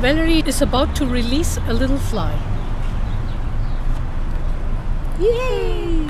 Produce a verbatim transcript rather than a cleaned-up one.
Valerie is about to release a little fly. Yay!